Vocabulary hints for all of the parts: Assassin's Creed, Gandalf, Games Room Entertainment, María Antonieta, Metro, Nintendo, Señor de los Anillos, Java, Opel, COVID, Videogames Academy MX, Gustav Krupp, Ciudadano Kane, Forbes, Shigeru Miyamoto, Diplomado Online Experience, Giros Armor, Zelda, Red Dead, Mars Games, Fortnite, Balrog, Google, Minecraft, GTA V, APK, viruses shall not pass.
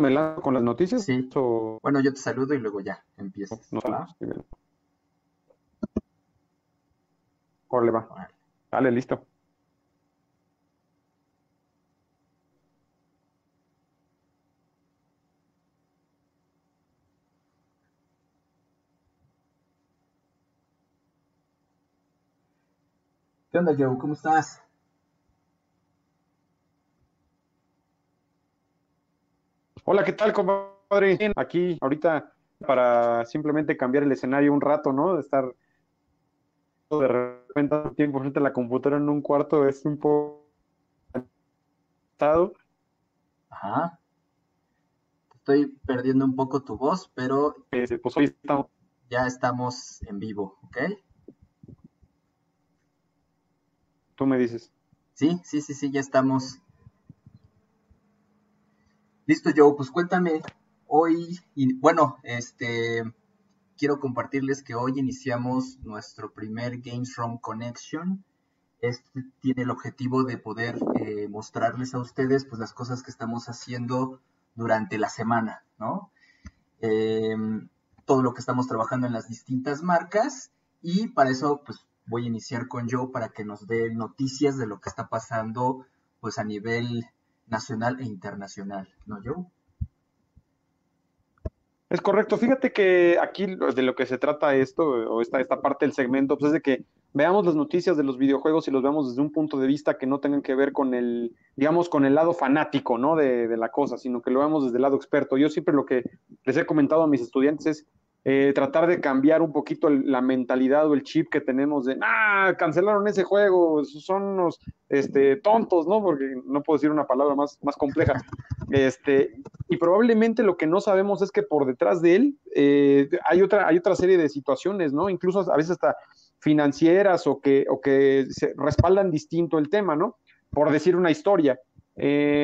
me lanzo con las noticias. Sí. O... Bueno, yo te saludo y luego ya empiezas. Órale, va. Vale. Dale, listo. ¿Qué onda, Joe? ¿Cómo estás? Hola, ¿qué tal, compadre? Aquí, ahorita, para simplemente cambiar el escenario un rato, ¿no? De estar de repente tanto tiempo frente a la computadora en un cuarto es un poco... Ajá. Estoy perdiendo un poco tu voz, pero... pues hoy estamos... Ya estamos en vivo, ¿ok? Tú me dices. Sí, ya estamos. Listo, Joe, pues cuéntame, hoy, y bueno, quiero compartirles que hoy iniciamos nuestro primer Games Room Connection. Este tiene el objetivo de poder mostrarles a ustedes, pues, las cosas que estamos haciendo durante la semana, ¿no? Todo lo que estamos trabajando en las distintas marcas, y para eso, pues, voy a iniciar con Joe para que nos dé noticias de lo que está pasando, pues, a nivel nacional e internacional, ¿no, Joe? Es correcto. Fíjate que aquí de lo que se trata esto, o esta parte del segmento, pues es de que veamos las noticias de los videojuegos y los veamos desde un punto de vista que no tengan que ver con el, digamos, con el lado fanático, ¿no? De la cosa, sino que lo veamos desde el lado experto. Yo siempre lo que les he comentado a mis estudiantes es tratar de cambiar un poquito la mentalidad o el chip que tenemos de cancelaron ese juego, son unos tontos, ¿no? Porque no puedo decir una palabra más compleja. Y probablemente lo que no sabemos es que por detrás de él hay otra serie de situaciones, ¿no? Incluso a veces hasta financieras o que se respaldan distinto el tema, ¿no? Por decir una historia.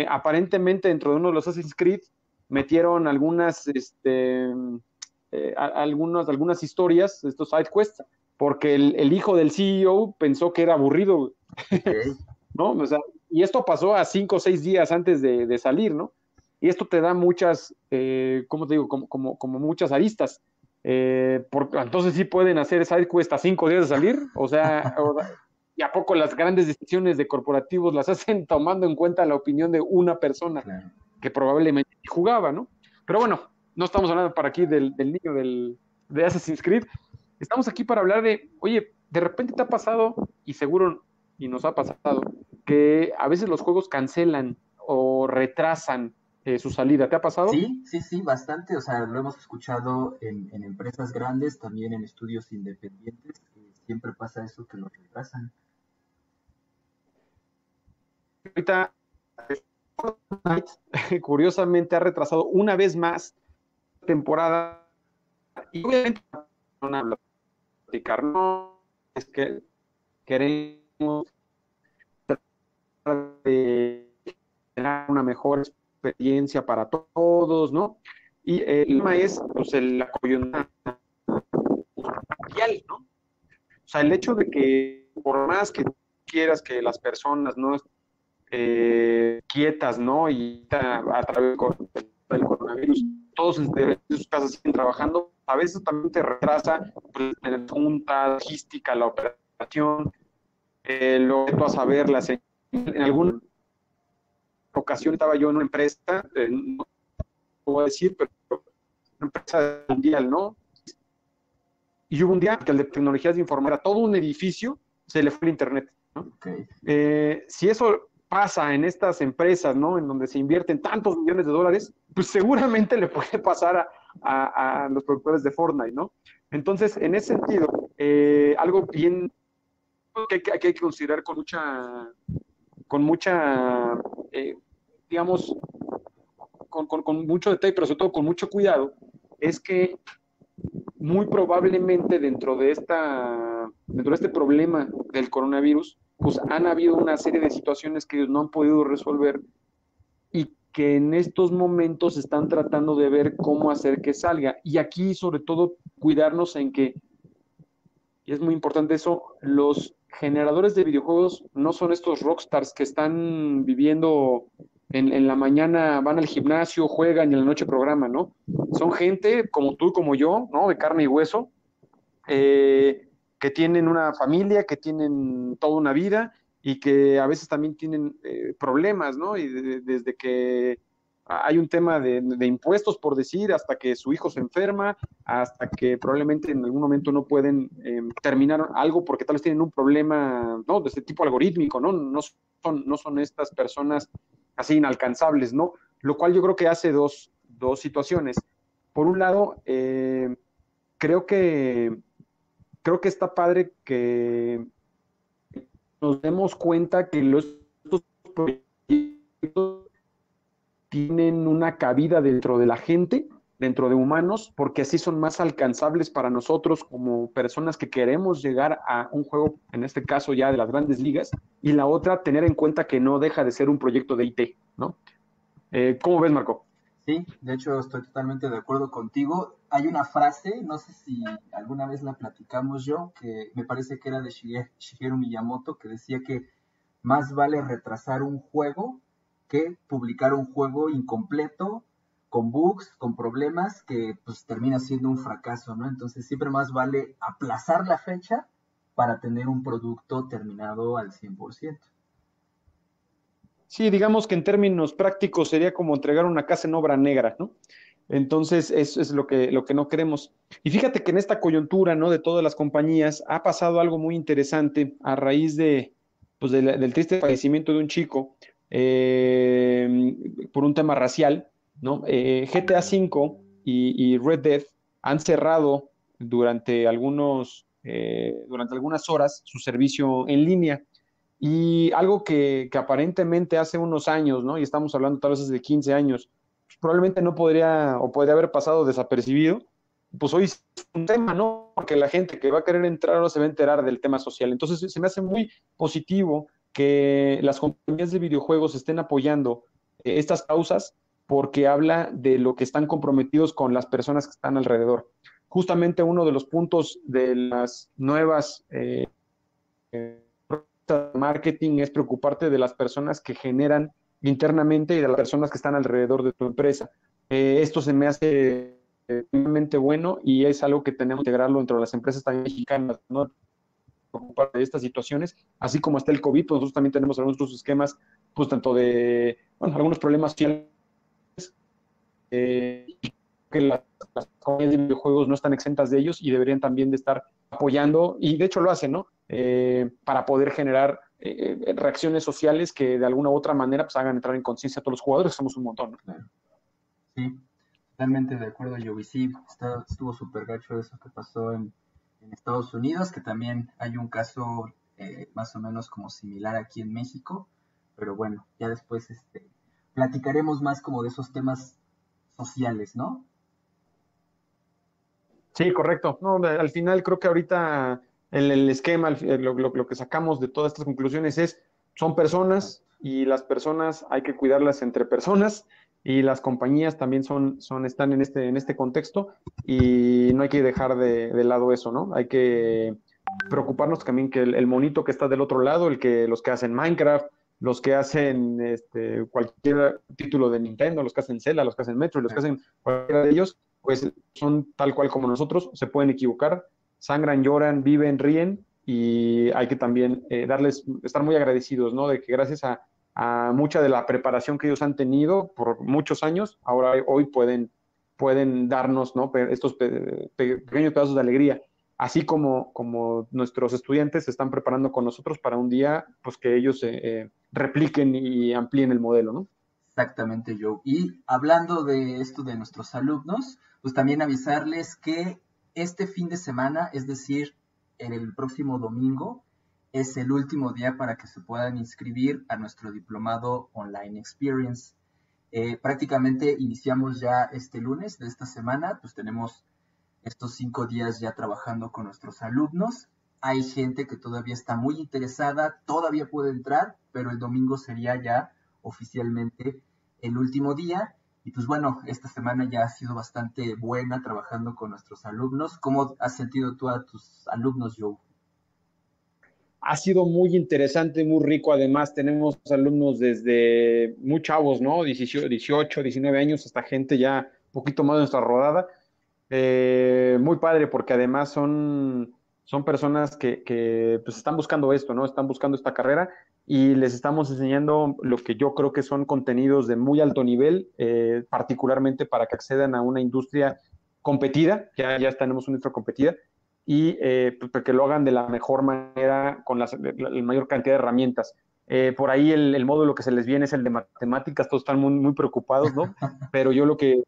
Aparentemente dentro de uno de los Assassin's Creed metieron algunas historias, estos side quests, porque el hijo del CEO pensó que era aburrido, ¿no? O sea, y esto pasó a 5 o 6 días antes de salir, ¿no? Y esto te da muchas, ¿cómo te digo? Como muchas aristas. Entonces sí pueden hacer side quest a 5 días de salir, o sea, ¿y a poco las grandes decisiones de corporativos las hacen tomando en cuenta la opinión de una persona que probablemente jugaba, ¿no? Pero bueno, no estamos hablando para aquí del niño de Assassin's Creed. Estamos aquí para hablar de, oye, de repente te ha pasado, y seguro, y nos ha pasado, que a veces los juegos cancelan o retrasan su salida. ¿Te ha pasado? Sí, bastante. O sea, lo hemos escuchado en empresas grandes, también en estudios independientes. Siempre pasa eso, que lo retrasan. Ahorita, Fortnite, curiosamente, ha retrasado una vez más temporada, y obviamente no hablo de platicar, no es que queremos tratar de generar una mejor experiencia para todos, ¿no? Y el tema es, pues, la coyuntura mundial, ¿no? O sea, el hecho de que por más que quieras que las personas no estén quietas, ¿no? Y a través del coronavirus, todos en sus casas siguen trabajando, a veces también te retrasa, pues, la junta, logística, la operación, lo que tú vas a ver, en alguna ocasión estaba yo en una empresa, no voy a decir, pero una empresa mundial, ¿no? Y hubo un día que el de tecnologías de información, a todo un edificio se le fue el internet, ¿no? Okay. Si eso pasa en estas empresas, ¿no? En donde se invierten tantos millones de dólares, pues seguramente le puede pasar a los productores de Fortnite, ¿no? Entonces, en ese sentido, algo bien que hay que considerar con mucho detalle, pero sobre todo con mucho cuidado, es que muy probablemente dentro de este problema del coronavirus, pues han habido una serie de situaciones que ellos no han podido resolver y que en estos momentos están tratando de ver cómo hacer que salga. Y aquí, sobre todo, cuidarnos en que, y es muy importante eso, los generadores de videojuegos no son estos rockstars que están viviendo en la mañana van al gimnasio, juegan y en la noche programan, ¿no? Son gente como tú, como yo, ¿no? De carne y hueso, que tienen una familia, que tienen toda una vida y que a veces también tienen problemas, ¿no? Y desde que hay un tema de impuestos, por decir, hasta que su hijo se enferma, hasta que probablemente en algún momento no pueden terminar algo porque tal vez tienen un problema, ¿no? De este tipo algorítmico, ¿no? No son estas personas así inalcanzables, ¿no? Lo cual yo creo que hace dos situaciones. Por un lado, creo que está padre que nos demos cuenta que estos proyectos tienen una cabida dentro de la gente, dentro de humanos, porque así son más alcanzables para nosotros como personas que queremos llegar a un juego, en este caso ya de las grandes ligas, y la otra, tener en cuenta que no deja de ser un proyecto de IT, ¿no? ¿Cómo ves, Marco? Sí, de hecho estoy totalmente de acuerdo contigo. Hay una frase, no sé si alguna vez la platicamos yo, que me parece que era de Shigeru Miyamoto, que decía que más vale retrasar un juego que publicar un juego incompleto, con bugs, con problemas, que pues termina siendo un fracaso, ¿no? Entonces siempre más vale aplazar la fecha para tener un producto terminado al 100%. Sí, digamos que en términos prácticos sería como entregar una casa en obra negra, ¿no? Entonces eso es lo que no queremos. Y fíjate que en esta coyuntura, ¿no?, de todas las compañías ha pasado algo muy interesante a raíz del triste fallecimiento de un chico por un tema racial, ¿no? GTA V y Red Dead han cerrado durante algunas horas su servicio en línea. Y algo que aparentemente hace unos años, ¿no?, y estamos hablando tal vez de 15 años, pues probablemente no podría haber pasado desapercibido, pues hoy es un tema, ¿no? Porque la gente que va a querer entrar ahora se va a enterar del tema social. Entonces se me hace muy positivo que las compañías de videojuegos estén apoyando estas causas, porque habla de lo que están comprometidos con las personas que están alrededor. Justamente uno de los puntos de las nuevas marketing es preocuparte de las personas que generan internamente y de las personas que están alrededor de tu empresa. Esto se me hace realmente bueno y es algo que tenemos que integrarlo entre las empresas también mexicanas, ¿no? Preocuparse de estas situaciones, así como está el COVID, pues nosotros también tenemos algunos esquemas, pues tanto de, bueno, algunos problemas sociales, que las compañías de videojuegos no están exentas de ellos y deberían también de estar apoyando, y de hecho lo hacen, ¿no? Para poder generar reacciones sociales que de alguna u otra manera pues hagan entrar en conciencia a todos los jugadores, que somos un montón, ¿no? Claro. Sí, totalmente de acuerdo, Yobi. Sí, estuvo súper gacho eso que pasó en Estados Unidos, que también hay un caso más o menos como similar aquí en México, pero bueno, ya después platicaremos más como de esos temas sociales, ¿no? Sí, correcto. No, al final creo que ahorita el esquema, lo que sacamos de todas estas conclusiones son personas, y las personas hay que cuidarlas entre personas, y las compañías también están en este contexto, y no hay que dejar de lado eso, ¿no? Hay que preocuparnos también que el monito que está del otro lado, los que hacen Minecraft, los que hacen cualquier título de Nintendo, los que hacen Zelda, los que hacen Metro, los que hacen cualquiera de ellos, pues son tal cual como nosotros, se pueden equivocar, sangran, lloran, viven, ríen, y hay que también estar muy agradecidos, ¿no? De que gracias a mucha de la preparación que ellos han tenido por muchos años, hoy pueden darnos, ¿no?, estos pequeños pedazos de alegría. Así como nuestros estudiantes se están preparando con nosotros para un día, pues que ellos repliquen y amplíen el modelo, ¿no? Exactamente, Joe. Y hablando de esto de nuestros alumnos, pues también avisarles que este fin de semana, es decir, en el próximo domingo, es el último día para que se puedan inscribir a nuestro Diplomado Online Experience. Prácticamente iniciamos ya este lunes de esta semana, pues tenemos estos 5 días ya trabajando con nuestros alumnos. Hay gente que todavía está muy interesada, todavía puede entrar, pero el domingo sería ya oficialmente el último día. Y pues bueno, esta semana ya ha sido bastante buena trabajando con nuestros alumnos. ¿Cómo has sentido tú a tus alumnos, Joe? ha sido muy interesante, muy rico. Además, tenemos alumnos desde muy chavos, ¿no? 18, 19 años, hasta gente ya un poquito más de nuestra rodada. Muy padre, porque además son personas que pues están buscando esto, ¿no? Están buscando esta carrera y les estamos enseñando lo que yo creo que son contenidos de muy alto nivel, particularmente para que accedan a una industria competida, ya tenemos una industria competida, y pues, que lo hagan de la mejor manera, con la mayor cantidad de herramientas. Por ahí el módulo que se les viene es el de matemáticas, todos están muy, muy preocupados, ¿no? Pero yo lo que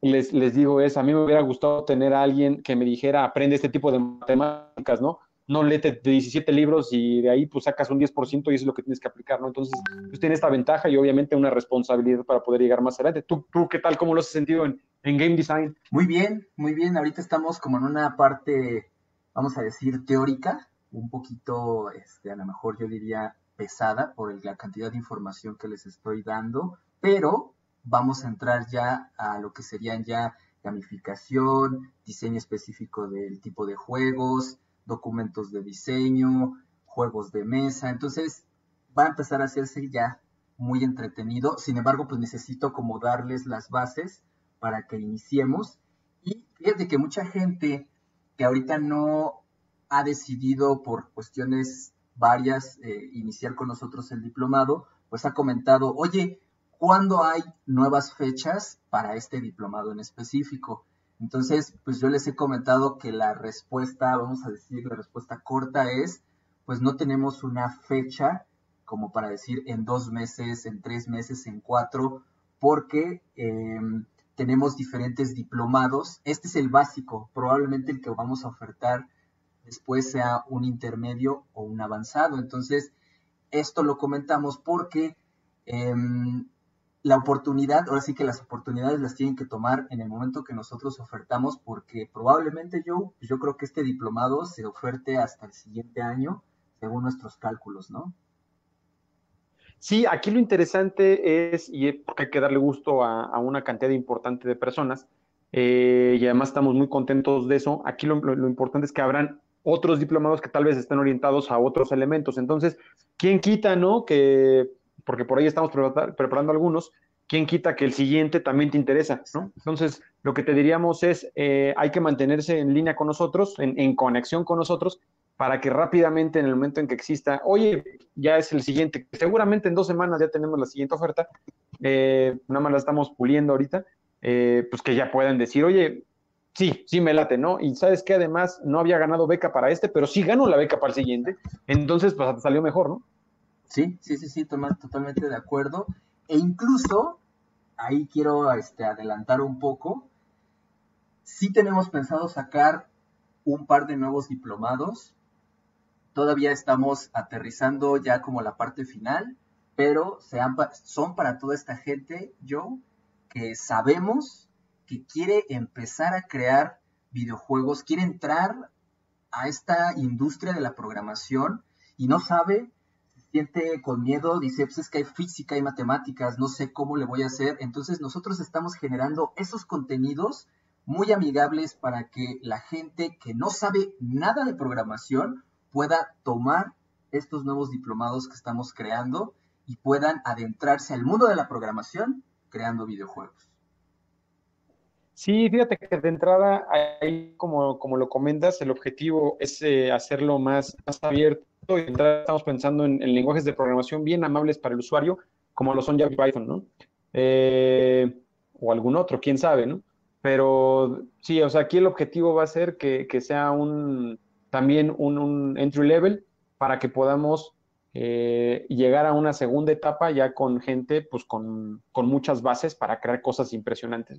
les digo es, a mí me hubiera gustado tener a alguien que me dijera, aprende este tipo de matemáticas, ¿no? No léete 17 libros y de ahí pues sacas un 10% y eso es lo que tienes que aplicar, ¿no? Entonces, pues tiene esta ventaja y obviamente una responsabilidad para poder llegar más adelante. ¿Tú qué tal? ¿Cómo lo has sentido en Game Design? Muy bien, muy bien. Ahorita estamos como en una parte, vamos a decir, teórica, un poquito, a lo mejor yo diría pesada por la cantidad de información que les estoy dando, pero vamos a entrar ya a lo que serían ya gamificación, diseño específico del tipo de juegos, documentos de diseño, juegos de mesa. Entonces, va a empezar a hacerse ya muy entretenido. Sin embargo, pues necesito como darles las bases para que iniciemos. Y fíjate que mucha gente que ahorita no ha decidido por cuestiones varias iniciar con nosotros el diplomado, pues ha comentado, oye, ¿cuándo hay nuevas fechas para este diplomado en específico? Entonces, pues yo les he comentado que la respuesta, vamos a decir, la respuesta corta es, pues no tenemos una fecha como para decir en 2 meses, en 3 meses, en 4, porque tenemos diferentes diplomados. Este es el básico, probablemente el que vamos a ofertar después sea un intermedio o un avanzado. Entonces, esto lo comentamos porque la oportunidad, ahora sí que las oportunidades las tienen que tomar en el momento que nosotros ofertamos, porque probablemente yo creo que este diplomado se oferte hasta el siguiente año, según nuestros cálculos, ¿no? Sí, aquí lo interesante es, y porque hay que darle gusto a una cantidad importante de personas, y además estamos muy contentos de eso, aquí lo importante es que habrán otros diplomados que tal vez estén orientados a otros elementos. Entonces, ¿quién quita, no? Que porque por ahí estamos preparando algunos, ¿quién quita que el siguiente también te interesa, ¿no? Entonces, lo que te diríamos es, hay que mantenerse en línea con nosotros, en conexión con nosotros, para que rápidamente, en el momento en que exista, oye, ya es el siguiente, seguramente en 2 semanas ya tenemos la siguiente oferta, nada más la estamos puliendo ahorita, pues que ya puedan decir, oye, sí me late, ¿no? Y ¿sabes qué? Además, no había ganado beca para este, pero sí ganó la beca para el siguiente, entonces, pues, te salió mejor, ¿no? Sí, Tomás, totalmente de acuerdo. E incluso, ahí quiero adelantar un poco, sí tenemos pensado sacar un par de nuevos diplomados. Todavía estamos aterrizando ya como la parte final, pero son para toda esta gente, que sabemos que quiere empezar a crear videojuegos, quiere entrar a esta industria de la programación y no sabe, siente con miedo, dice, pues es que hay física, hay matemáticas, no sé cómo le voy a hacer. Entonces nosotros estamos generando esos contenidos muy amigables para que la gente que no sabe nada de programación pueda tomar estos nuevos diplomados que estamos creando y puedan adentrarse al mundo de la programación creando videojuegos. Sí, fíjate que de entrada, ahí como lo comentas, el objetivo es hacerlo más abierto. Y estamos pensando en lenguajes de programación bien amables para el usuario, como lo son Java y Python, ¿no? O algún otro, quién sabe, ¿no? Pero sí, o sea, aquí el objetivo va a ser que sea también un entry level para que podamos llegar a una segunda etapa ya con gente, pues con muchas bases para crear cosas impresionantes.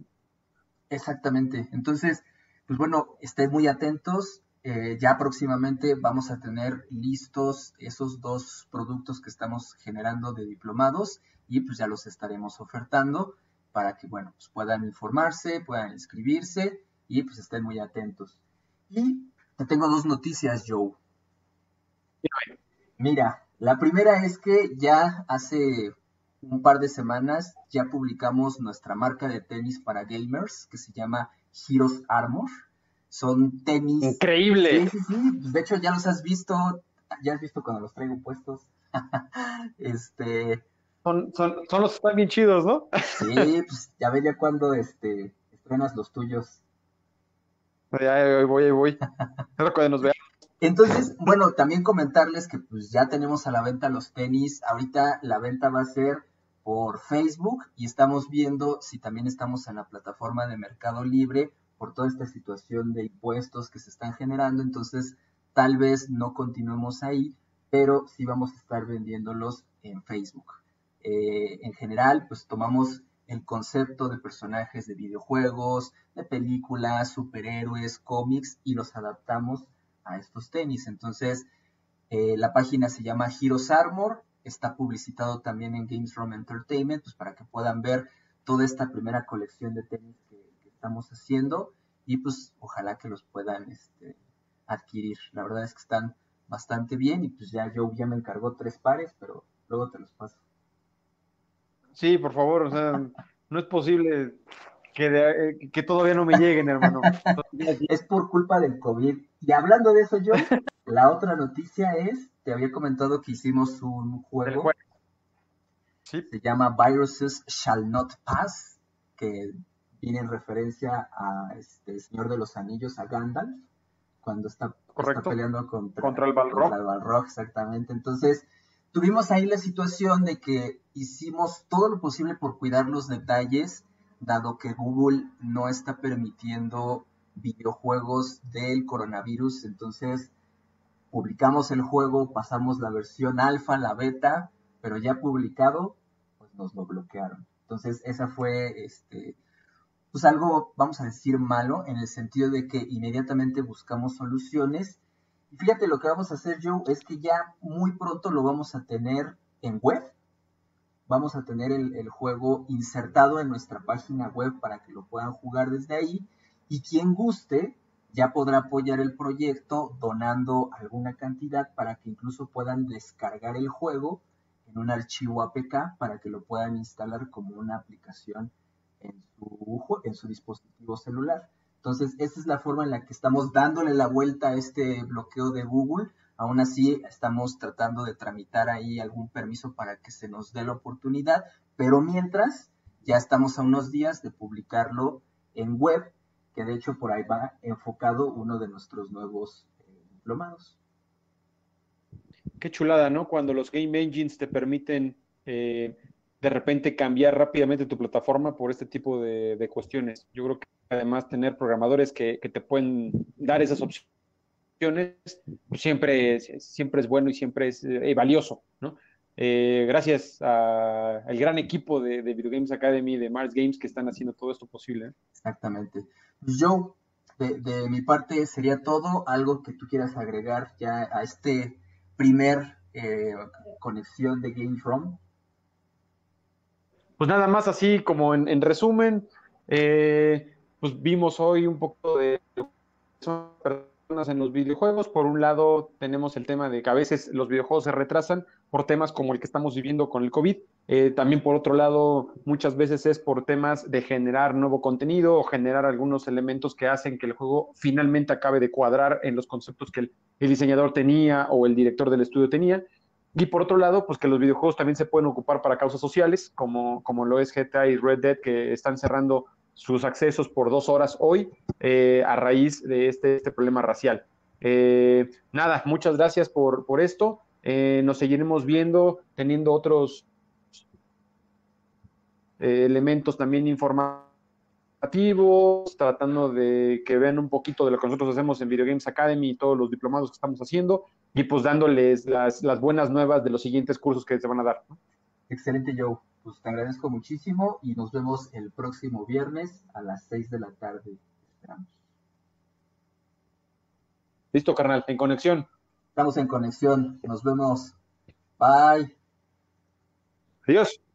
Exactamente. Entonces, pues bueno, estén muy atentos. Ya próximamente vamos a tener listos esos 2 productos que estamos generando de diplomados y pues ya los estaremos ofertando para que, bueno, pues puedan informarse, puedan inscribirse y pues estén muy atentos. Y te tengo 2 noticias, Joe. Mira, la primera es que ya hace un par de semanas ya publicamos nuestra marca de tenis para gamers que se llama Giros Armor. Son tenis. ¡Increíble! Sí. De hecho, ya los has visto. Ya has visto cuando los traigo puestos. Son los que están bien chidos, ¿no? Sí, pues ya veía cuando estrenas los tuyos. Ahí voy. Espero que nos vean. Entonces, bueno, también comentarles que pues ya tenemos a la venta los tenis. Ahorita la venta va a ser por Facebook y estamos viendo si también estamos en la plataforma de Mercado Libre por toda esta situación de impuestos que se están generando. Entonces, tal vez no continuemos ahí, pero sí vamos a estar vendiéndolos en Facebook. En general, pues tomamos el concepto de personajes de videojuegos, de películas, superhéroes, cómics y los adaptamos a estos tenis. Entonces, la página se llama Giros Armor, está publicitado también en Games Room Entertainment, pues para que puedan ver toda esta primera colección de tenis que estamos haciendo y pues ojalá que los puedan adquirir. La verdad es que están bastante bien y pues ya me encargó 3 pares, pero luego te los paso. Sí, por favor, o sea, no es posible que todavía no me lleguen, hermano. Es por culpa del COVID. Y hablando de eso, yo, la otra noticia es, te había comentado que hicimos un juego. ¿Sí? Se llama Viruses Shall Not Pass, que viene en referencia a el Señor de los Anillos, a Gandalf, cuando está peleando contra el Balrog. Contra el Balrog, exactamente. Entonces, tuvimos ahí la situación de que hicimos todo lo posible por cuidar los detalles, dado que Google no está permitiendo videojuegos del coronavirus. Entonces, publicamos el juego, pasamos la versión alfa, la beta, pero ya publicado, pues nos lo bloquearon. Entonces, esa fue, pues algo, vamos a decir, malo, en el sentido de que inmediatamente buscamos soluciones. Y fíjate, lo que vamos a hacer, Joe, es que ya muy pronto lo vamos a tener en web. Vamos a tener el juego insertado en nuestra página web para que lo puedan jugar desde ahí. Y quien guste ya podrá apoyar el proyecto donando alguna cantidad para que incluso puedan descargar el juego en un archivo APK para que lo puedan instalar como una aplicación en su dispositivo celular. Entonces, esta es la forma en la que estamos dándole la vuelta a este bloqueo de Google. Aún así, estamos tratando de tramitar ahí algún permiso para que se nos dé la oportunidad. Pero mientras, ya estamos a unos días de publicarlo en web, que de hecho por ahí va enfocado uno de nuestros nuevos diplomados. Qué chulada, ¿no? Cuando los game engines te permiten de repente cambiar rápidamente tu plataforma por este tipo de cuestiones. Yo creo que además tener programadores que te pueden dar esas opciones, pues siempre es bueno y siempre es valioso, ¿no? Gracias al gran equipo de Video Games Academy, de Mars Games, que están haciendo todo esto posible, ¿eh? Exactamente. Yo, de mi parte, sería todo. Algo que tú quieras agregar ya a este primer conexión de Game Room. Pues nada más, así como en resumen, pues vimos hoy un poco de en los videojuegos. Por un lado, tenemos el tema de que a veces los videojuegos se retrasan por temas como el que estamos viviendo con el COVID. También, por otro lado, muchas veces es por temas de generar nuevo contenido o generar algunos elementos que hacen que el juego finalmente acabe de cuadrar en los conceptos que el diseñador tenía o el director del estudio tenía. Y por otro lado, pues que los videojuegos también se pueden ocupar para causas sociales, como lo es GTA y Red Dead, que están cerrando sus accesos por 2 horas hoy a raíz de este problema racial. Nada, muchas gracias por esto. Nos seguiremos viendo, teniendo otros elementos también informativos, tratando de que vean un poquito de lo que nosotros hacemos en Video Games Academy y todos los diplomados que estamos haciendo, y pues dándoles las buenas nuevas de los siguientes cursos que se van a dar, ¿no? Excelente, Joe. Pues te agradezco muchísimo y nos vemos el próximo viernes a las 6 de la tarde. Esperamos. Listo, carnal, en conexión. Estamos en conexión. Nos vemos. Bye. Adiós.